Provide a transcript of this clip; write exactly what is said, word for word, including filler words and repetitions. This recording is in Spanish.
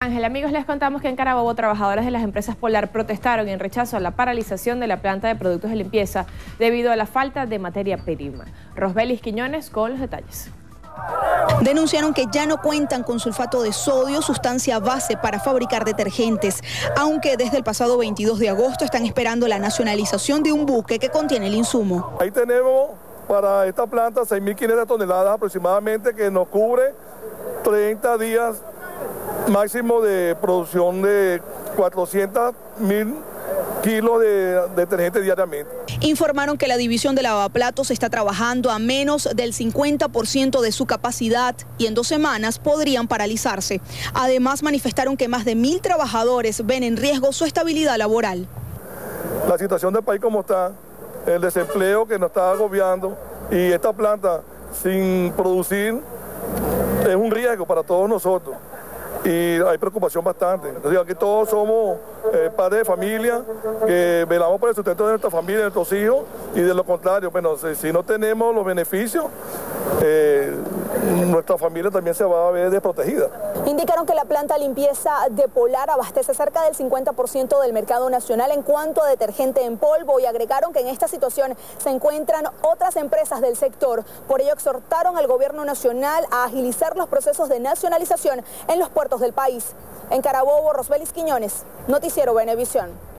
Ángel, amigos, les contamos que en Carabobo trabajadores de las empresas Polar protestaron en rechazo a la paralización de la planta de productos de limpieza debido a la falta de materia prima. Rosbelis Quiñones con los detalles. Denunciaron que ya no cuentan con sulfato de sodio, sustancia base para fabricar detergentes, aunque desde el pasado veintidós de agosto están esperando la nacionalización de un buque que contiene el insumo. Ahí tenemos para esta planta seis mil quinientas toneladas aproximadamente que nos cubre treinta días máximo de producción de cuatrocientos mil kilos de detergente diariamente. Informaron que la división de lavaplatos está trabajando a menos del cincuenta por ciento de su capacidad y en dos semanas podrían paralizarse. Además, manifestaron que más de mil trabajadores ven en riesgo su estabilidad laboral. La situación del país como está, el desempleo que nos está agobiando y esta planta sin producir es un riesgo para todos nosotros. Y hay preocupación bastante. Entonces, aquí todos somos eh, padres de familia, que velamos por el sustento de nuestra familia, de nuestros hijos, y de lo contrario, bueno, si, si no tenemos los beneficios, eh, nuestra familia también se va a ver desprotegida. Indicaron que la planta limpieza de Polar abastece cerca del cincuenta por ciento del mercado nacional en cuanto a detergente en polvo y agregaron que en esta situación se encuentran otras empresas del sector. Por ello exhortaron al gobierno nacional a agilizar los procesos de nacionalización en los puertos del país. En Carabobo, Rosbelis Quiñones, Noticiero Venevisión.